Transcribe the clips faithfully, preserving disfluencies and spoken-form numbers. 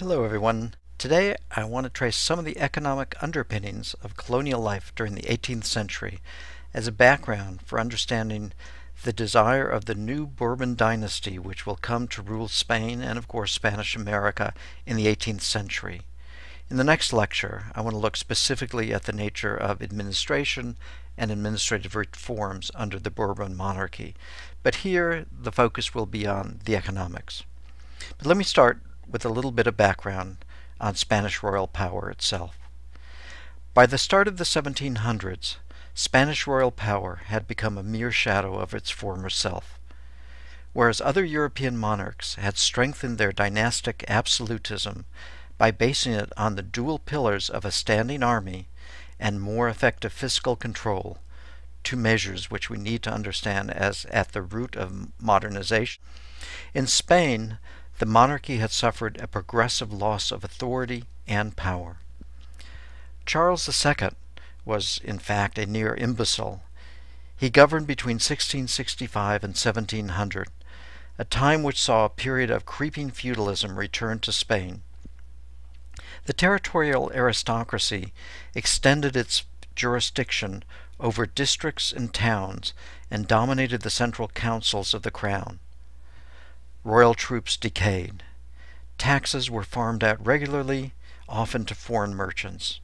Hello everyone. Today I want to trace some of the economic underpinnings of colonial life during the eighteenth century as a background for understanding the desire of the new Bourbon dynasty, which will come to rule Spain and of course Spanish America in the eighteenth century. In the next lecture I want to look specifically at the nature of administration and administrative reforms under the Bourbon monarchy, but here the focus will be on the economics. But let me start with a little bit of background on Spanish royal power itself. By the start of the seventeen hundreds, Spanish royal power had become a mere shadow of its former self. Whereas other European monarchs had strengthened their dynastic absolutism by basing it on the dual pillars of a standing army and more effective fiscal control, two measures which we need to understand as at the root of modernization, in Spain, the monarchy had suffered a progressive loss of authority and power. Charles the Second was, in fact, a near imbecile. He governed between sixteen sixty-five and seventeen hundred, a time which saw a period of creeping feudalism return to Spain. The territorial aristocracy extended its jurisdiction over districts and towns and dominated the central councils of the crown. Royal troops decayed. Taxes were farmed out regularly, often to foreign merchants.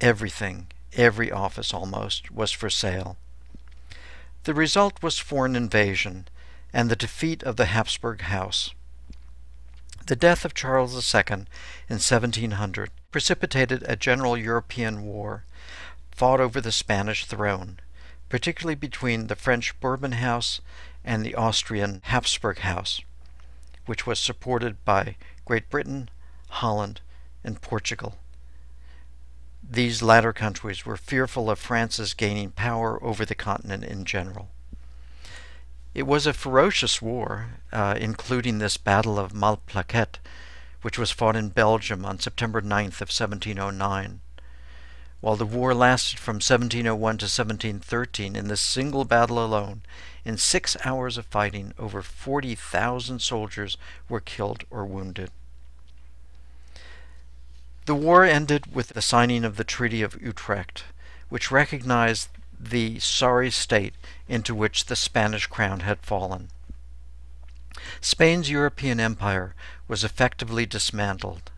Everything, every office almost, was for sale. The result was foreign invasion and the defeat of the Habsburg house. The death of Charles the Second in seventeen hundred precipitated a general European war fought over the Spanish throne, particularly between the French Bourbon house and the Austrian Habsburg house, which was supported by Great Britain, Holland, and Portugal. These latter countries were fearful of France's gaining power over the continent in general. It was a ferocious war, uh, including this Battle of Malplaquet, which was fought in Belgium on September ninth of seventeen oh nine. While the war lasted from seventeen oh one to seventeen thirteen, in this single battle alone, in six hours of fighting, over forty thousand soldiers were killed or wounded. The war ended with the signing of the Treaty of Utrecht, which recognized the sorry state into which the Spanish crown had fallen. Spain's European empire was effectively dismantled.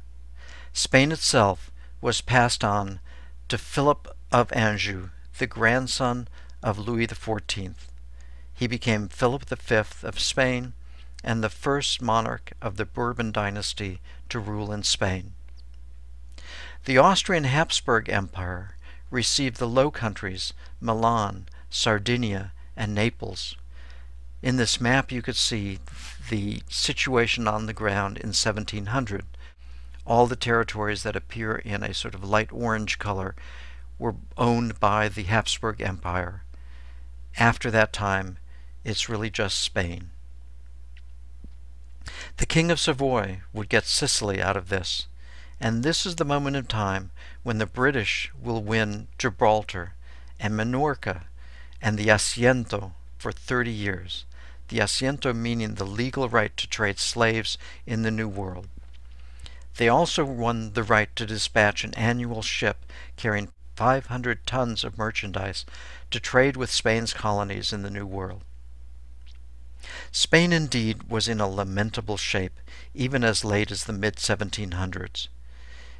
Spain itself was passed on to Philip of Anjou, the grandson of Louis the Fourteenth. He became Philip the Fifth of Spain and the first monarch of the Bourbon dynasty to rule in Spain. The Austrian Habsburg Empire received the Low Countries, Milan, Sardinia, and Naples. In this map you could see the situation on the ground in seventeen hundred. All the territories that appear in a sort of light orange color were owned by the Habsburg Empire. After that time, it's really just Spain. The King of Savoy would get Sicily out of this, and this is the moment in time when the British will win Gibraltar and Minorca and the Asiento for thirty years, the Asiento meaning the legal right to trade slaves in the New World. They also won the right to dispatch an annual ship carrying five hundred tons of merchandise to trade with Spain's colonies in the New World. Spain indeed was in a lamentable shape, even as late as the mid seventeen hundreds.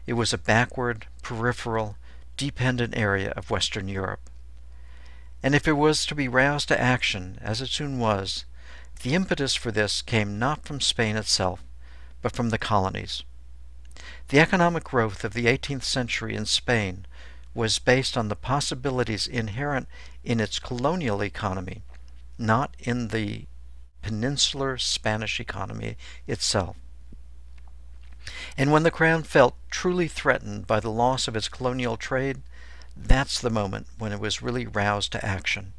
It was a backward, peripheral, dependent area of Western Europe. And if it was to be roused to action, as it soon was, the impetus for this came not from Spain itself, but from the colonies. The economic growth of the eighteenth century in Spain was based on the possibilities inherent in its colonial economy, not in the peninsular Spanish economy itself. And when the crown felt truly threatened by the loss of its colonial trade, that's the moment when it was really roused to action.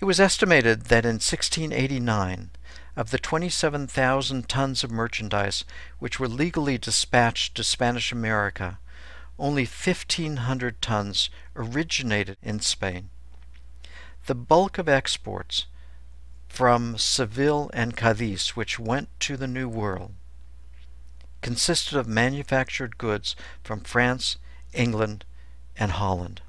It was estimated that in sixteen eighty-nine, of the twenty-seven thousand tons of merchandise which were legally dispatched to Spanish America, only fifteen hundred tons originated in Spain. The bulk of exports from Seville and Cadiz, which went to the New World, consisted of manufactured goods from France, England, and Holland.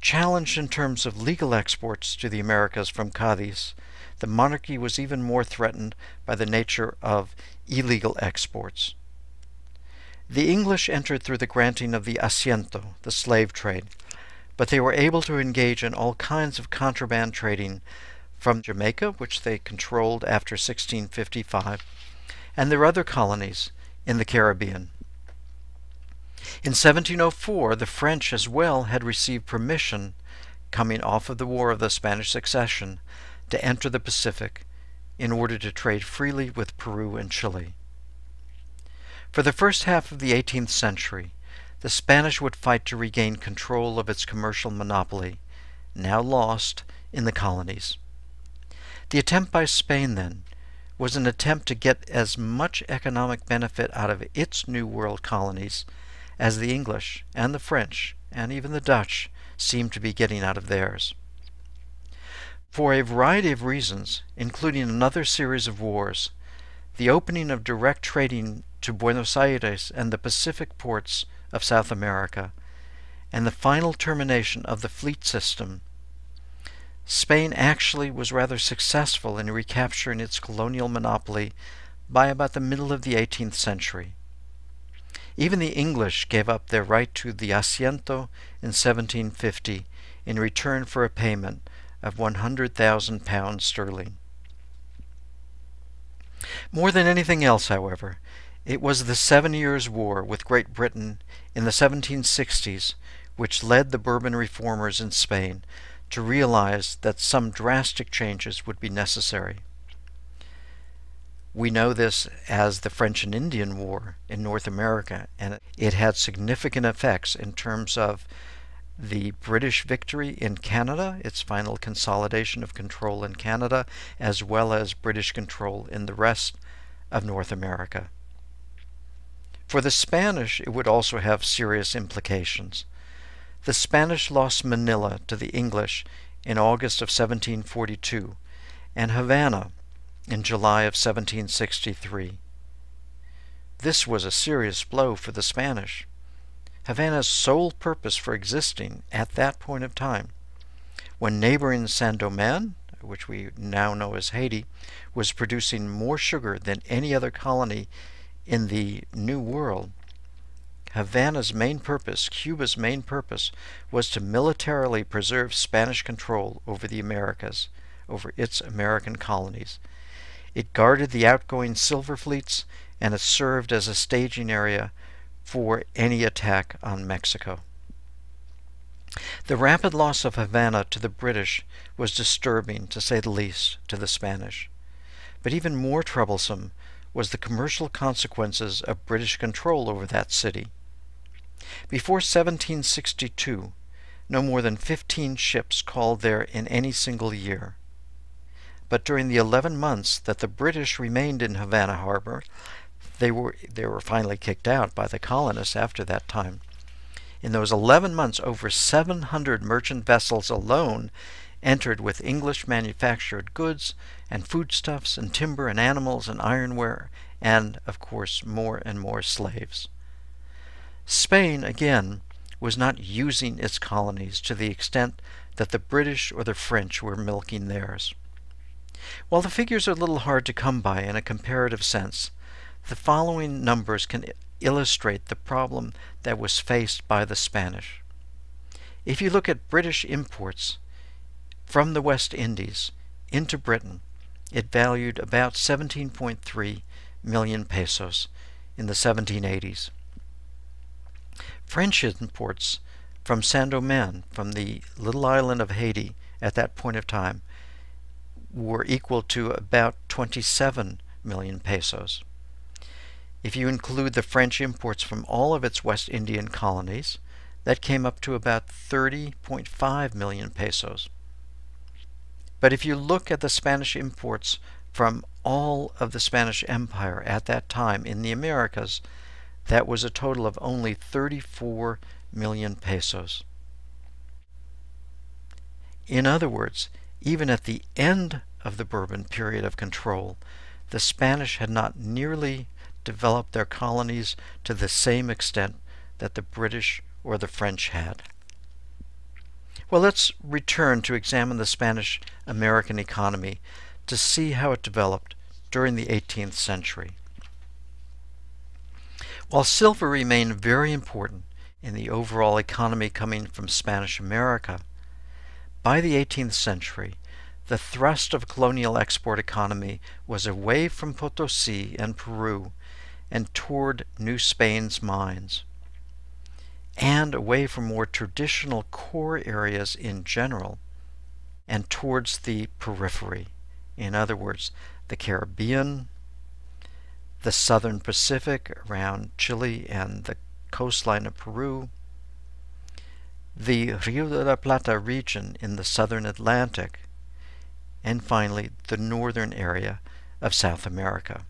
Challenged in terms of legal exports to the Americas from Cadiz, the monarchy was even more threatened by the nature of illegal exports. The English entered through the granting of the Asiento, the slave trade, but they were able to engage in all kinds of contraband trading from Jamaica, which they controlled after sixteen fifty-five, and their other colonies in the Caribbean. In seventeen oh four, the French as well had received permission, coming off of the War of the Spanish Succession, to enter the Pacific in order to trade freely with Peru and Chile. For the first half of the eighteenth century, the Spanish would fight to regain control of its commercial monopoly, now lost in the colonies. The attempt by Spain, then, was an attempt to get as much economic benefit out of its New World colonies as the English and the French and even the Dutch seemed to be getting out of theirs. For a variety of reasons, including another series of wars, the opening of direct trading to Buenos Aires and the Pacific ports of South America, and the final termination of the fleet system, Spain actually was rather successful in recapturing its colonial monopoly by about the middle of the eighteenth century. Even the English gave up their right to the Asiento in seventeen fifty in return for a payment of one hundred thousand pounds sterling. More than anything else, however, it was the Seven Years' War with Great Britain in the seventeen sixties which led the Bourbon reformers in Spain to realize that some drastic changes would be necessary. We know this as the French and Indian War in North America, and it had significant effects in terms of the British victory in Canada, its final consolidation of control in Canada, as well as British control in the rest of North America. For the Spanish, it would also have serious implications. The Spanish lost Manila to the English in August of seventeen forty-two and Havana in July of seventeen sixty-three. This was a serious blow for the Spanish. Havana's sole purpose for existing at that point of time, when neighboring Saint-Domingue, which we now know as Haiti, was producing more sugar than any other colony in the New World, Havana's main purpose, Cuba's main purpose, was to militarily preserve Spanish control over the Americas, over its American colonies. It guarded the outgoing silver fleets, and it served as a staging area for any attack on Mexico. The rapid loss of Havana to the British was disturbing, to say the least, to the Spanish. But even more troublesome was the commercial consequences of British control over that city. Before seventeen sixty-two, no more than fifteen ships called there in any single year. But during the eleven months that the British remained in Havana Harbor, they were, they were finally kicked out by the colonists after that time. In those eleven months, over seven hundred merchant vessels alone entered with English manufactured goods and foodstuffs and timber and animals and ironware and, of course, more and more slaves. Spain, again, was not using its colonies to the extent that the British or the French were milking theirs. While the figures are a little hard to come by in a comparative sense, the following numbers can illustrate the problem that was faced by the Spanish. If you look at British imports from the West Indies into Britain, it valued about seventeen point three million pesos in the seventeen eighties. French imports from Saint-Domingue, from the little island of Haiti at that point of time, were equal to about twenty-seven million pesos. If you include the French imports from all of its West Indian colonies, that came up to about thirty point five million pesos. But if you look at the Spanish imports from all of the Spanish Empire at that time in the Americas, that was a total of only thirty-four million pesos. In other words, even at the end of the Bourbon period of control, the Spanish had not nearly developed their colonies to the same extent that the British or the French had. Well, let's return to examine the Spanish-American economy to see how it developed during the eighteenth century. While silver remained very important in the overall economy coming from Spanish America, by the eighteenth century, the thrust of colonial export economy was away from Potosí and Peru and toward New Spain's mines, and away from more traditional core areas in general and towards the periphery. In other words, the Caribbean, the southern Pacific around Chile and the coastline of Peru, the Rio de la Plata region in the southern Atlantic, and finally the northern area of South America.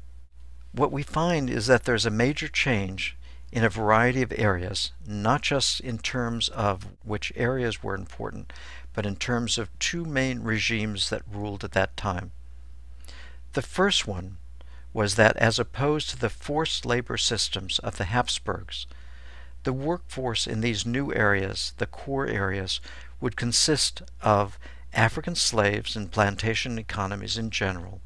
What we find is that there's a major change in a variety of areas, not just in terms of which areas were important, but in terms of two main regimes that ruled at that time. The first one was that, as opposed to the forced labor systems of the Habsburgs, the workforce in these new areas, the core areas, would consist of African slaves in plantation economies in general,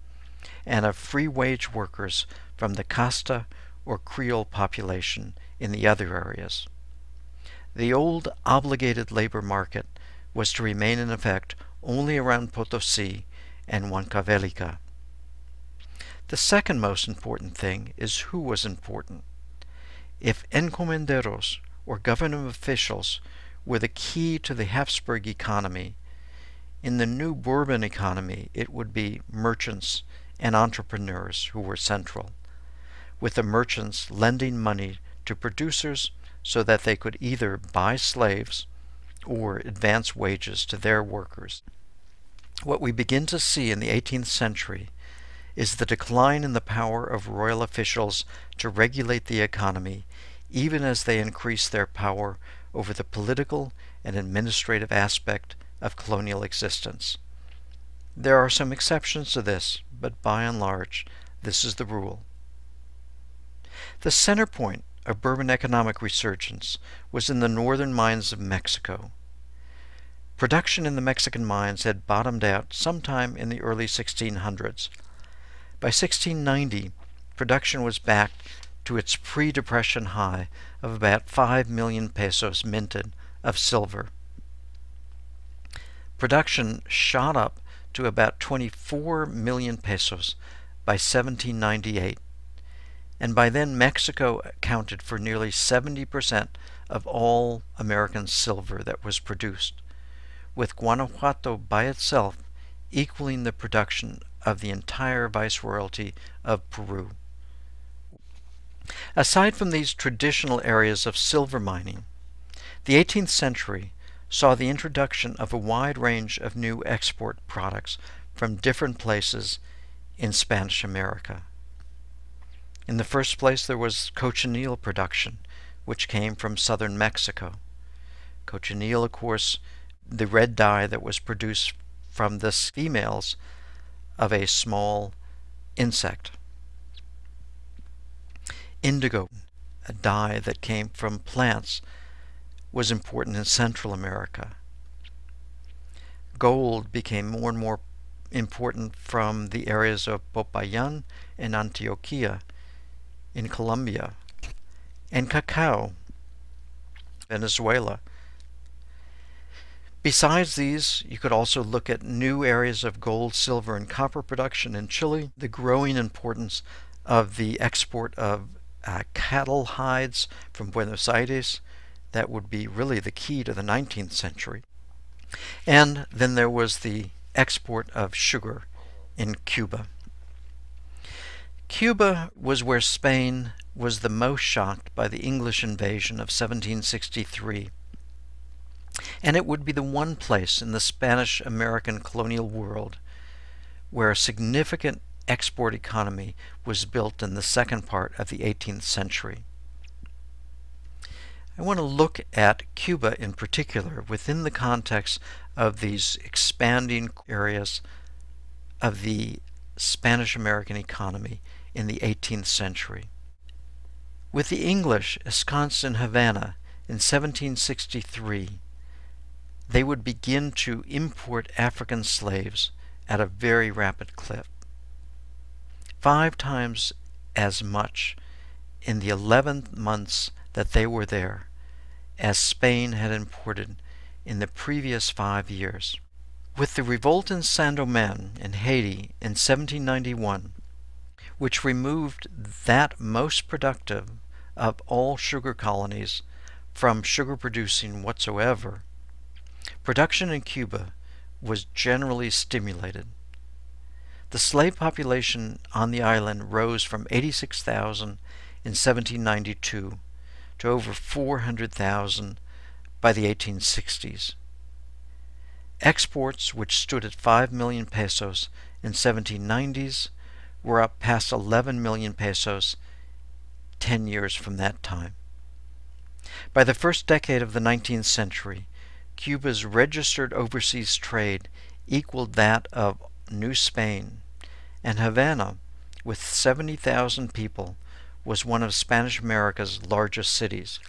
and of free wage workers from the Casta or Creole population in the other areas. The old obligated labor market was to remain in effect only around Potosí and Huancavelica. The second most important thing is who was important. If encomenderos or government officials were the key to the Habsburg economy, in the new Bourbon economy, it would be merchants and entrepreneurs who were central, with the merchants lending money to producers so that they could either buy slaves or advance wages to their workers. What we begin to see in the eighteenth century is the decline in the power of royal officials to regulate the economy, even as they increase their power over the political and administrative aspect of colonial existence. There are some exceptions to this, but by and large, this is the rule. The center point of Bourbon economic resurgence was in the northern mines of Mexico. Production in the Mexican mines had bottomed out sometime in the early sixteen hundreds. By sixteen ninety, production was back to its pre-depression high of about five million pesos minted of silver. Production shot up to about twenty-four million pesos by seventeen ninety-eight, and by then Mexico accounted for nearly seventy percent of all American silver that was produced, with Guanajuato by itself equaling the production of the entire viceroyalty of Peru. Aside from these traditional areas of silver mining, the eighteenth century saw the introduction of a wide range of new export products from different places in Spanish America. In the first place, there was cochineal production, which came from southern Mexico. Cochineal, of course, the red dye that was produced from the females of a small insect. Indigo, a dye that came from plants, was important in Central America. Gold became more and more important from the areas of Popayan and Antioquia in Colombia, and cacao, Venezuela. Besides these, you could also look at new areas of gold, silver, and copper production in Chile, the growing importance of the export of uh, cattle hides from Buenos Aires. That would be really the key to the nineteenth century. And then there was the export of sugar in Cuba. Cuba was where Spain was the most shocked by the English invasion of seventeen sixty-three. And it would be the one place in the Spanish-American colonial world where a significant export economy was built in the second part of the eighteenth century. I want to look at Cuba in particular within the context of these expanding areas of the Spanish American economy in the eighteenth century. with the English ensconced in Havana in seventeen sixty-three, they would begin to import African slaves at a very rapid clip, five times as much in the eleven months that they were there as Spain had imported in the previous five years. With the revolt in Saint-Domingue in Haiti in seventeen ninety-one, which removed that most productive of all sugar colonies from sugar producing whatsoever, production in Cuba was generally stimulated. The slave population on the island rose from eighty-six thousand in seventeen ninety-two to over four hundred thousand by the eighteen sixties. Exports, which stood at five million pesos in seventeen nineties, were up past eleven million pesos ten years from that time. By the first decade of the nineteenth century, Cuba's registered overseas trade equaled that of New Spain, and Havana, with seventy thousand people, was one of Spanish America's largest cities.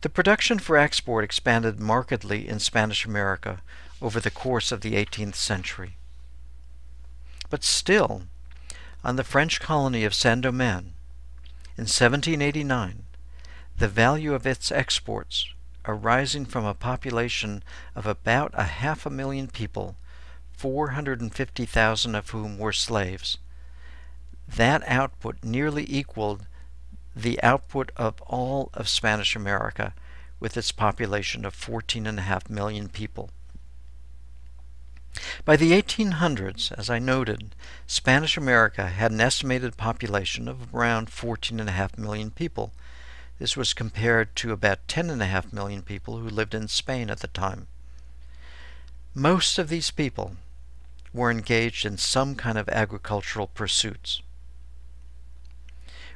The production for export expanded markedly in Spanish America over the course of the eighteenth century. But still, on the French colony of Saint-Domingue, in seventeen eighty-nine, the value of its exports, arising from a population of about a half a million people, four hundred fifty thousand of whom were slaves, that output nearly equaled the output of all of Spanish America with its population of fourteen and a half million people. By the eighteen hundreds, as I noted, Spanish America had an estimated population of around fourteen and a half million people. This was compared to about ten and a half million people who lived in Spain at the time. Most of these people were engaged in some kind of agricultural pursuits.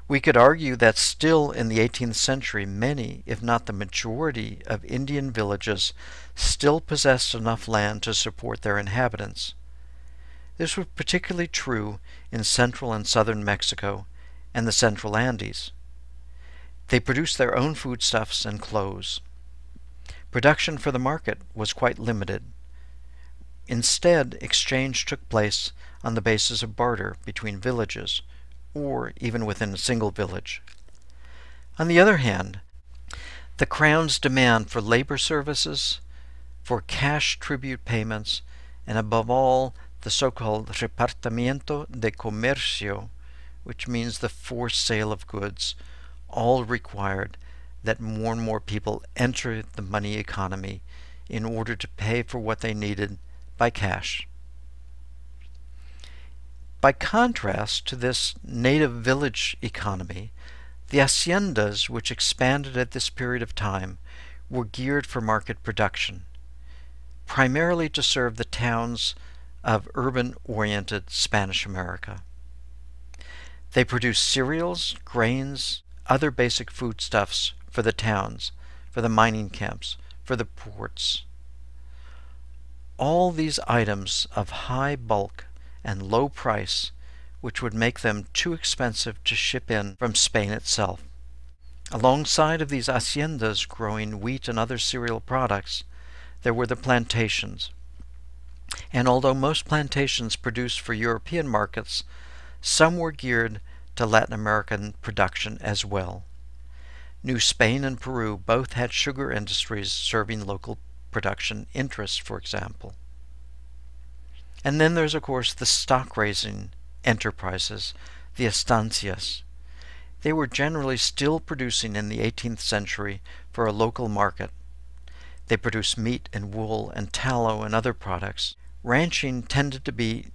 We could argue that still in the eighteenth century, many, if not the majority, of Indian villages still possessed enough land to support their inhabitants. This was particularly true in central and southern Mexico and the central Andes. They produced their own foodstuffs and clothes. Production for the market was quite limited. Instead, exchange took place on the basis of barter between villages, or even within a single village. On the other hand, the Crown's demand for labor services, for cash tribute payments, and above all, the so-called repartimiento de comercio, which means the forced sale of goods, all required that more and more people enter the money economy in order to pay for what they needed by cash. By contrast to this native village economy, the haciendas, which expanded at this period of time, were geared for market production, primarily to serve the towns of urban-oriented Spanish America. They produced cereals, grains, other basic foodstuffs for the towns, for the mining camps, for the ports. All these items of high bulk and low price, which would make them too expensive to ship in from Spain itself. Alongside of these haciendas growing wheat and other cereal products, there were the plantations. And although most plantations produced for European markets, some were geared to Latin American production as well. New Spain and Peru both had sugar industries serving local production interests, for example. And then there's, of course, the stock-raising enterprises, the estancias. They were generally still producing in the eighteenth century for a local market. They produced meat and wool and tallow and other products. Ranching tended to be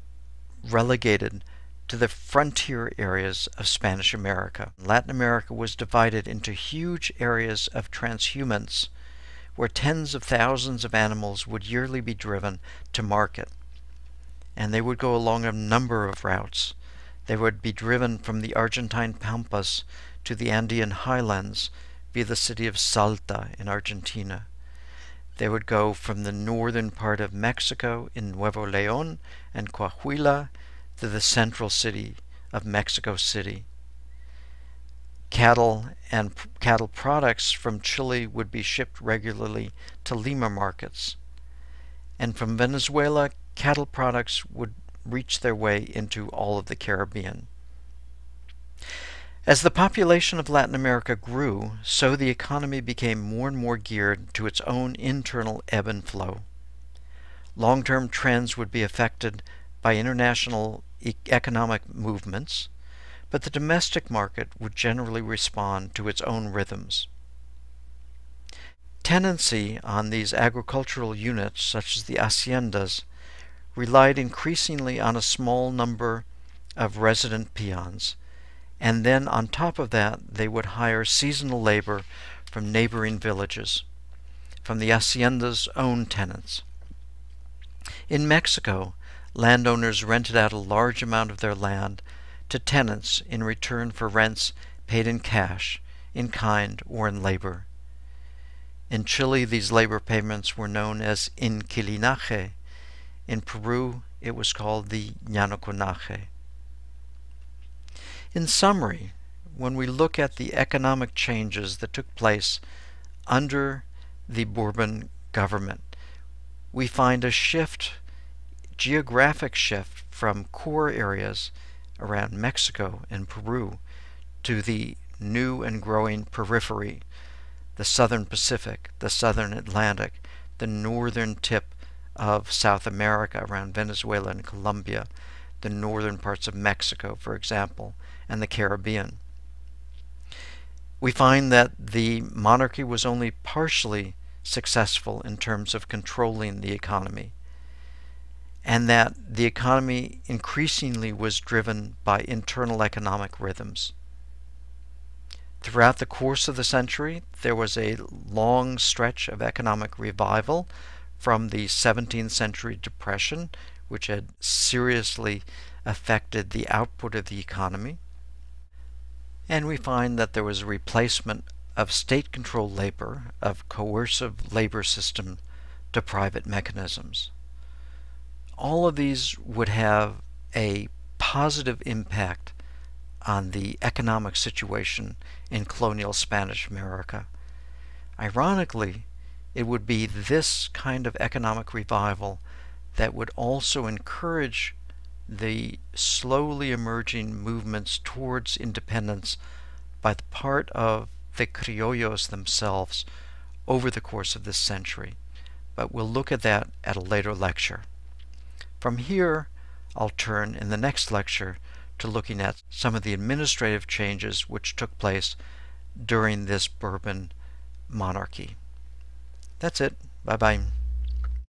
relegated to the frontier areas of Spanish America. Latin America was divided into huge areas of transhumance, where tens of thousands of animals would yearly be driven to market. And they would go along a number of routes. They would be driven from the Argentine Pampas to the Andean highlands via the city of Salta in Argentina. They would go from the northern part of Mexico in Nuevo León and Coahuila to the central city of Mexico City. Cattle and p cattle products from Chile would be shipped regularly to Lima markets, and from Venezuela, cattle products would reach their way into all of the Caribbean. As the population of Latin America grew, so the economy became more and more geared to its own internal ebb and flow. Long-term trends would be affected by international e economic movements, but the domestic market would generally respond to its own rhythms. Tenancy on these agricultural units, such as the haciendas, relied increasingly on a small number of resident peons, and then on top of that they would hire seasonal labor from neighboring villages, from the hacienda's own tenants. In Mexico, landowners rented out a large amount of their land to tenants in return for rents paid in cash, in kind, or in labor. In Chile, these labor payments were known as inquilinaje. In Peru, it was called the llanoconaje. In summary, when we look at the economic changes that took place under the Bourbon government, we find a shift, geographic shift, from core areas around Mexico and Peru to the new and growing periphery, the southern Pacific, the southern Atlantic, the northern tip of South America around Venezuela and Colombia, the northern parts of Mexico, for example, and the Caribbean. We find that the monarchy was only partially successful in terms of controlling the economy, and that the economy increasingly was driven by internal economic rhythms. Throughout the course of the century, there was a long stretch of economic revival from the seventeenth century Depression, which had seriously affected the output of the economy. And we find that there was a replacement of state-controlled labor, of coercive labor system, to private mechanisms. All of these would have a positive impact on the economic situation in colonial Spanish America. Ironically, it would be this kind of economic revival that would also encourage the slowly emerging movements towards independence by the part of the criollos themselves over the course of this century. But we'll look at that at a later lecture. From here, I'll turn in the next lecture to looking at some of the administrative changes which took place during this Bourbon monarchy. That's it. Bye-bye.